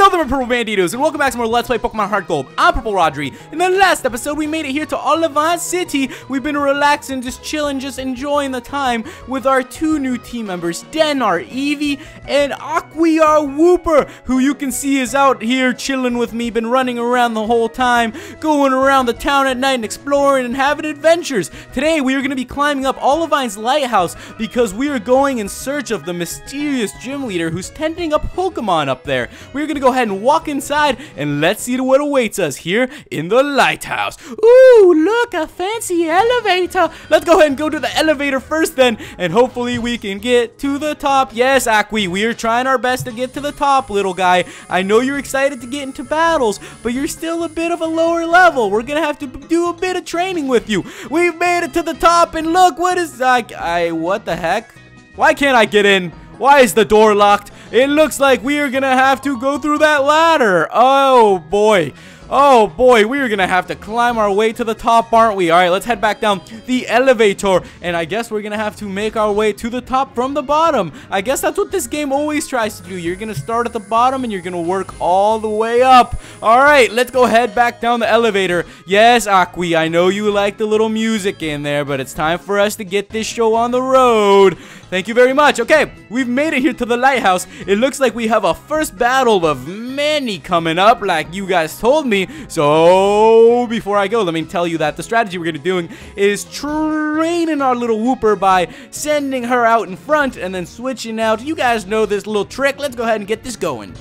another one, Purple Banditos, and welcome back to more Let's Play Pokemon Heart Gold. I'm Purple Rodri. In the last episode, we made it here to Olivine City. We've been relaxing, just chilling, just enjoying the time with our two new team members, Den, our Eevee, and Aquia, our Wooper, who you can see is out here chilling with me, been running around the whole time, going around the town at night and exploring and having adventures. Today, we are going to be climbing up Olivine's Lighthouse because we are going in search of the mysterious gym leader who's tending up Pokemon up there. We're gonna go ahead and walk inside and let's see what awaits us here in the lighthouse. Ooh, look, a fancy elevator. Let's go ahead and go to the elevator first then, and hopefully we can get to the top. Yes, Aqui, we are trying our best to get to the top, little guy. I know you're excited to get into battles, but you're still a bit of a lower level. We're gonna have to do a bit of training with you. We've made it to the top, and look, what is what the heck? Why can't I get in? Why is the door locked? It looks like we are gonna have to go through that ladder. Oh boy. Oh boy, we are gonna have to climb our way to the top, aren't we? All right, let's head back down the elevator, and I guess we're gonna have to make our way to the top from the bottom. I guess that's what this game always tries to do. You're gonna start at the bottom, and you're gonna work all the way up. All right, let's go head back down the elevator. Yes, Aqui, I know you like the little music in there, but it's time for us to get this show on the road. Thank you very much. Okay, we've made it here to the lighthouse. It looks like we have a first battle of many coming up, like you guys told me. So before I go, let me tell you that the strategy we're gonna be doing is training our little Wooper by sending her out in front and then switching out. You guys know this little trick. Let's go ahead and get this going.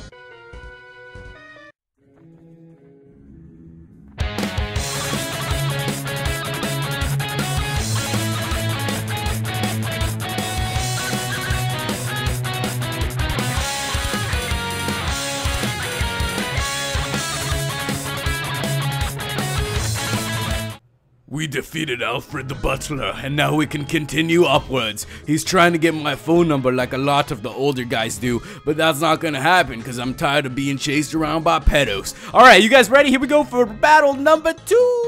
We defeated Alfred the Butler, and now we can continue upwards. He's trying to get my phone number like a lot of the older guys do, but that's not gonna happen because I'm tired of being chased around by pedos. Alright, you guys ready? Here we go for battle number 2!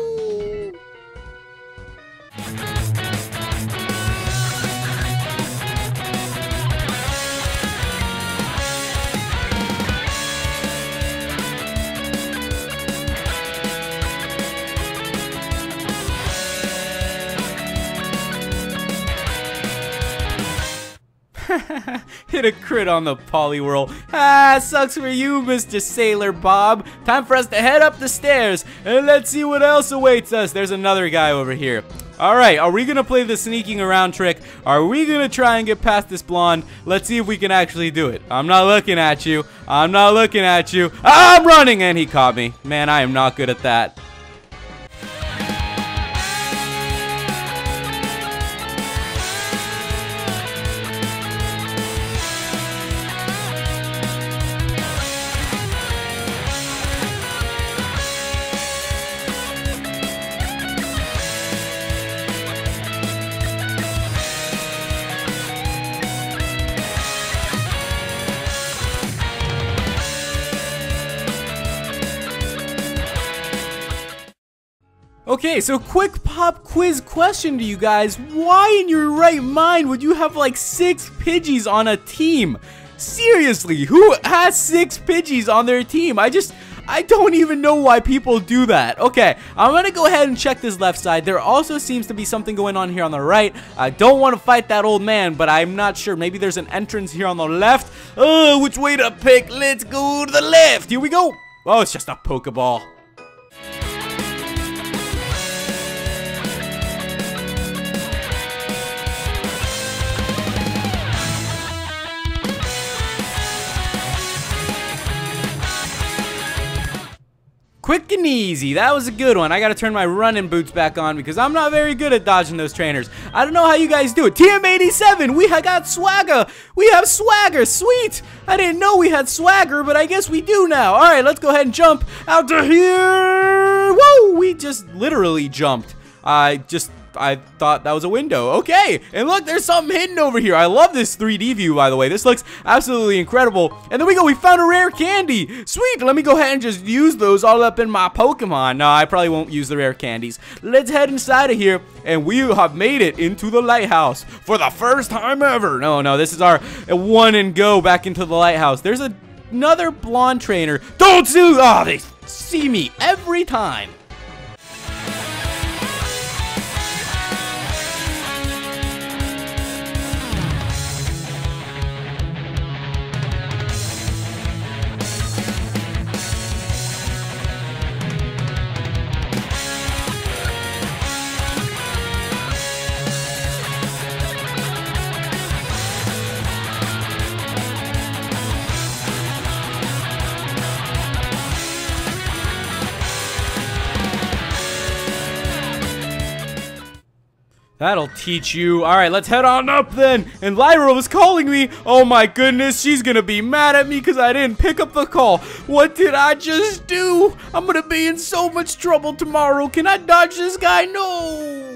Hit a crit on the Polywhirl. Ah, sucks for you, Mr. Sailor Bob. Time for us to head up the stairs, and let's see what else awaits us. There's another guy over here. Alright, are we gonna play the sneaking around trick? Are we gonna try and get past this blonde? Let's see if we can actually do it. I'm not looking at you. I'm not looking at you. I'm running, and he caught me. Man, I am not good at that. Okay, so quick pop quiz question to you guys. Why in your right mind would you have like 6 Pidgeys on a team? Seriously, who has 6 Pidgeys on their team? I don't even know why people do that. Okay, I'm gonna go ahead and check this left side. There also seems to be something going on here on the right. I don't want to fight that old man, but I'm not sure. Maybe there's an entrance here on the left. Oh, which way to pick? Let's go to the left. Here we go. Oh, it's just a Pokeball. Quick and easy. That was a good one. I gotta turn my running boots back on because I'm not very good at dodging those trainers. I don't know how you guys do it. TM87, we got swagger. We have swagger. Sweet. I didn't know we had swagger, but I guess we do now. All right, let's go ahead and jump out to here. Whoa, we just literally jumped. I thought that was a window. Okay, and look, there's something hidden over here. I love this 3D view, by the way. This looks absolutely incredible. And there we go. We found a rare candy. Sweet. Let me go ahead and just use those all up in my Pokemon. No, I probably won't use the rare candies. Let's head inside of here, and we have made it into the lighthouse for the first time ever. No, this is our one and go back into the lighthouse. There's a another blonde trainer. Don't do. Oh, they see me every time. That'll teach you. All right, let's head on up then. And Lyra was calling me. Oh my goodness, she's gonna be mad at me because I didn't pick up the call. What did I just do? I'm gonna be in so much trouble tomorrow. Can I dodge this guy? No.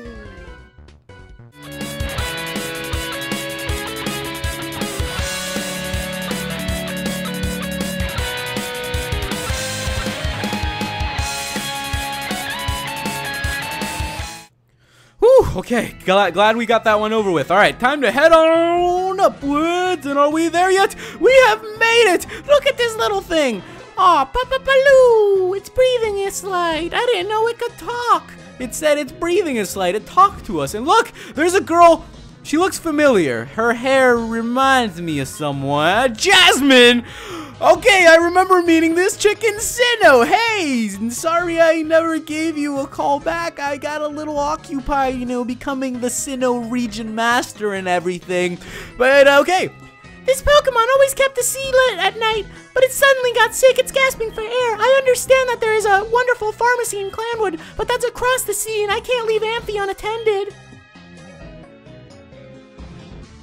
Okay, glad we got that one over with. All right, time to head on upwards, and are we there yet? We have made it! Look at this little thing! Aw, Papa Baloo! It's breathing a slide! I didn't know it could talk! It said it's breathing a slide, it talked to us, and look! There's a girl! She looks familiar. Her hair reminds me of someone. Jasmine! Okay, I remember meeting this chick in Sinnoh. Hey, sorry I never gave you a call back. I got a little occupied, you know, becoming the Sinnoh region master and everything. But okay. This Pokemon always kept the sea lit at night, but it suddenly got sick. It's gasping for air. I understand that there is a wonderful pharmacy in Clanwood, but that's across the sea and I can't leave Amphi unattended.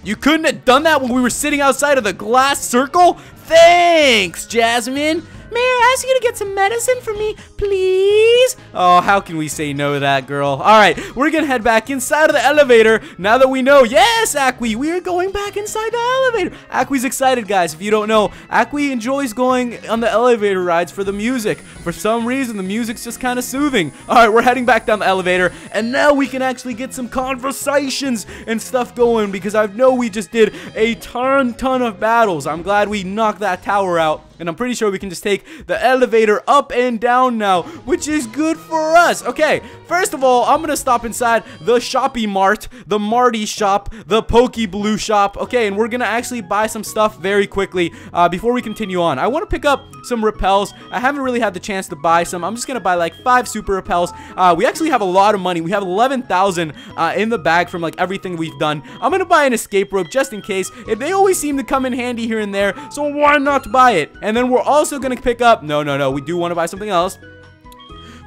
You couldn't have done that when we were sitting outside of the glass circle? Thanks, Jasmine. May I ask you to get some medicine for me, please? Oh, how can we say no to that girl? All right, we're gonna head back inside of the elevator now that we know. Yes, Aqui, we are going back inside the elevator. Aqui's excited, guys. If you don't know, Aqui enjoys going on the elevator rides for the music. For some reason, the music's just kind of soothing. All right, we're heading back down the elevator, and now we can actually get some conversations and stuff going because I know we just did a ton of battles. I'm glad we knocked that tower out. And I'm pretty sure we can just take the elevator up and down now, which is good for us. Okay, first of all, I'm gonna stop inside the Shoppy Mart, the Marty shop, the Poke Blue shop. Okay, and we're gonna actually buy some stuff very quickly before we continue on. I wanna pick up some repels. I haven't really had the chance to buy some. I'm just gonna buy like 5 super repels. We actually have a lot of money. We have 11,000 in the bag from like everything we've done. I'm gonna buy an escape rope just in case. They always seem to come in handy here and there, so why not buy it? And then we're also gonna pick up, no, we do wanna buy something else.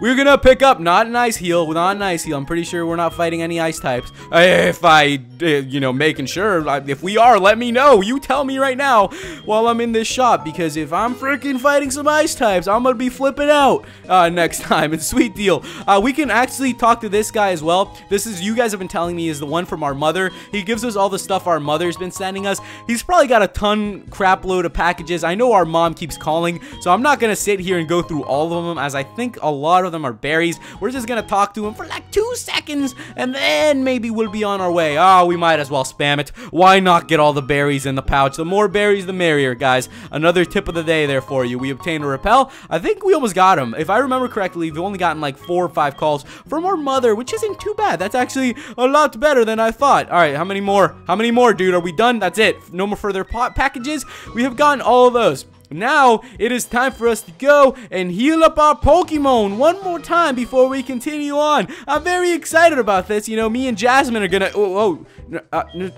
We're gonna pick up, not an ice heal. I'm pretty sure we're not fighting any ice types. If I, you know, making sure, if we are, let me know. You tell me right now while I'm in this shop, because if I'm freaking fighting some ice types, I'm gonna be flipping out next time. It's sweet deal. We can actually talk to this guy as well. This is, you guys have been telling me, is the one from our mother. He gives us all the stuff our mother's been sending us. He's probably got a crap load of packages. I know our mom keeps calling, so I'm not gonna sit here and go through all of them, as I think a lot of them are berries. We're just gonna talk to him for like 2 seconds and then maybe we'll be on our way. Oh, we might as well spam it. Why not get all the berries in the pouch? The more berries, the merrier, guys. Another tip of the day there for you. We obtained a repel. I think we almost got him. If I remember correctly, we've only gotten like 4 or 5 calls from our mother, which isn't too bad. That's actually a lot better than I thought. All right, how many more, dude? Are we done? That's it. No more further packages. We have gotten all of those. Now it is time for us to go and heal up our Pokemon one more time before we continue on. I'm very excited about this. You know, me and Jasmine are gonna.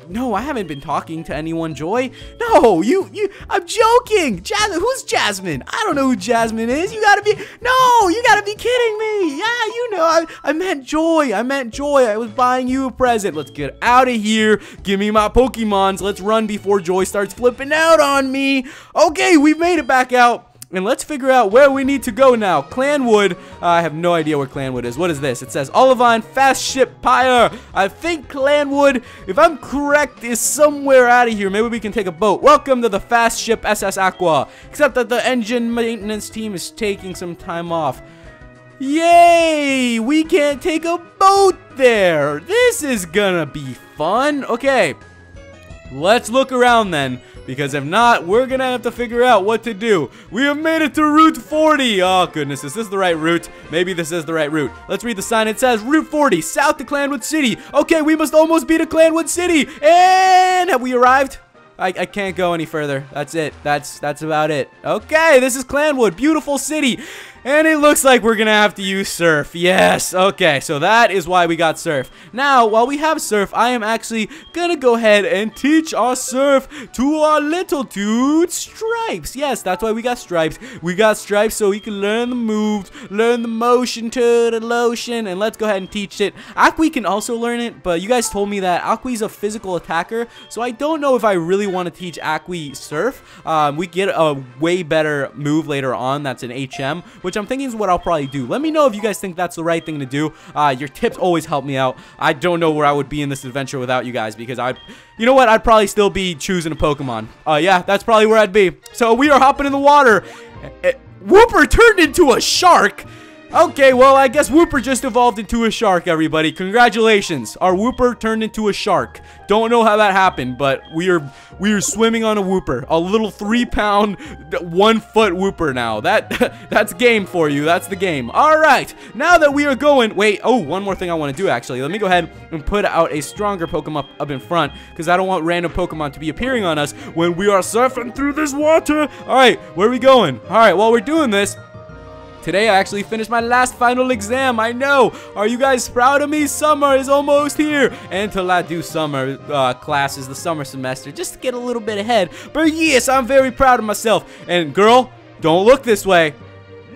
No, I haven't been talking to anyone, Joy. No, I'm joking. Jasmine, who's Jasmine? I don't know who Jasmine is. You gotta be kidding me. Yeah, you know, I meant Joy. I was buying you a present. Let's get out of here. Give me my Pokemons. Let's run before Joy starts flipping out on me. Okay, we've made it back out. And let's figure out where we need to go now. Clanwood. I have no idea where Clanwood is. What is this? It says Olivine Fast Ship Pyre. I think Clanwood, if I'm correct, is somewhere out of here. Maybe we can take a boat. Welcome to the Fast Ship SS Aqua. Except that the engine maintenance team is taking some time off. Yay! We can't take a boat there. This is gonna be fun. Okay. Let's look around then. Because if not, we're going to have to figure out what to do. We have made it to Route 40. Oh, goodness. Is this the right route? Maybe this is the right route. Let's read the sign. It says Route 40, south to Clanwood City. Okay, we must almost be to Clanwood City. And have we arrived? I can't go any further. That's it. That's about it. Okay, this is Clanwood. Beautiful city. And it looks like we're gonna have to use surf. Yes, okay, so that is why we got surf. Now, while we have surf, I am actually gonna go ahead and teach our surf to our little dude, Stripes. Yes, that's why we got Stripes. We got Stripes so he can learn the moves, learn the motion to the lotion, and let's go ahead and teach it. Aqua can also learn it, but you guys told me that Aqua's a physical attacker, so I don't know if I really wanna teach Aqua surf. We get a way better move later on that's an HM, which I'm thinking is what I'll probably do. Let me know if you guys think that's the right thing to do. Your tips always help me out. I don't know where I would be in this adventure without you guys, because you know what? I'd probably still be choosing a Pokemon. Yeah, that's probably where I'd be. So we are hopping in the water. Wooper turned into a shark. Okay, well, I guess Wooper just evolved into a shark, everybody. Congratulations. Our Wooper turned into a shark. Don't know how that happened, but we are swimming on a Wooper. A little 3-pound, 1-foot Wooper now. That's game for you. That's the game. All right. Now that we are going... Wait, oh, one more thing I want to do, actually. Let me go ahead and put out a stronger Pokemon up in front, because I don't want random Pokemon to be appearing on us when we are surfing through this water. All right, where are we going? All right, while we're doing this... Today, I actually finished my last final exam. I know. Are you guys proud of me? Summer is almost here. Until I do summer classes, the summer semester, just to get a little bit ahead. But yes, I'm very proud of myself. And girl, don't look this way.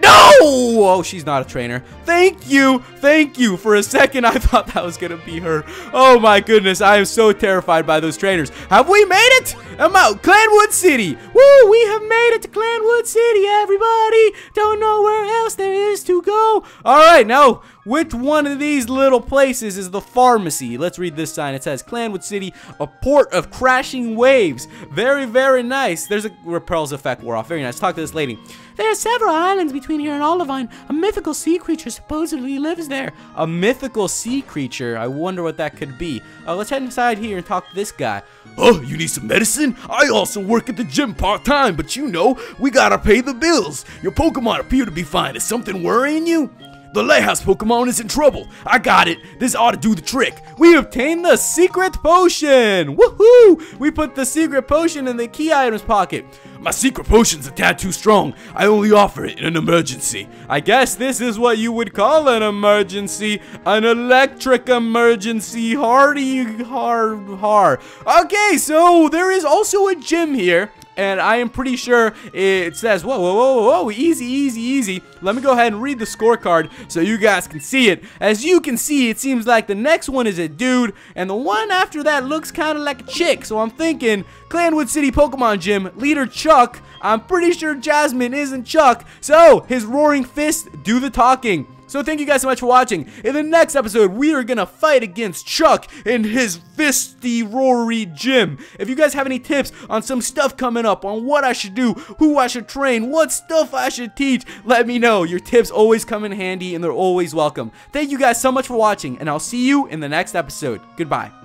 No! Oh, she's not a trainer. Thank you. Thank you. For a second, I thought that was going to be her. Oh, my goodness. I am so terrified by those trainers. Have we made it? I'm out. Clanwood City. Woo! We have made it to Clanwood City, everybody. Don't know where else there is to go. All right, now, which one of these little places is the pharmacy? Let's read this sign. It says, Clanwood City, a port of crashing waves. Very, very nice. There's a Repel's effect wore off. Very nice. Talk to this lady. There are several islands between here and Olivine. A mythical sea creature supposedly lives there. A mythical sea creature? I wonder what that could be. Let's head inside here and talk to this guy. Oh, you need some medicine? I also work at the gym part-time, but you know, we gotta pay the bills. Your Pokemon appear to be fine. Is something worrying you? The lighthouse Pokemon is in trouble. I got it. This ought to do the trick. We obtained the secret potion. Woohoo! We put the secret potion in the key items pocket. My secret potion's a tad too strong. I only offer it in an emergency. I guess this is what you would call an emergency. An electric emergency. Hardy. Okay, so there is also a gym here. And I am pretty sure it says, whoa, whoa, whoa, whoa, easy, easy, easy. Let me go ahead and read the scorecard so you guys can see it. As you can see, it seems like the next one is a dude, and the one after that looks kind of like a chick. So I'm thinking Clanwood City Pokemon Gym, leader Chuck. I'm pretty sure Jasmine isn't Chuck. So his roaring fists do the talking. So thank you guys so much for watching. In the next episode, we are going to fight against Chuck in his fisty, roary gym. If you guys have any tips on some stuff coming up, on what I should do, who I should train, what stuff I should teach, let me know. Your tips always come in handy, and they're always welcome. Thank you guys so much for watching, and I'll see you in the next episode. Goodbye.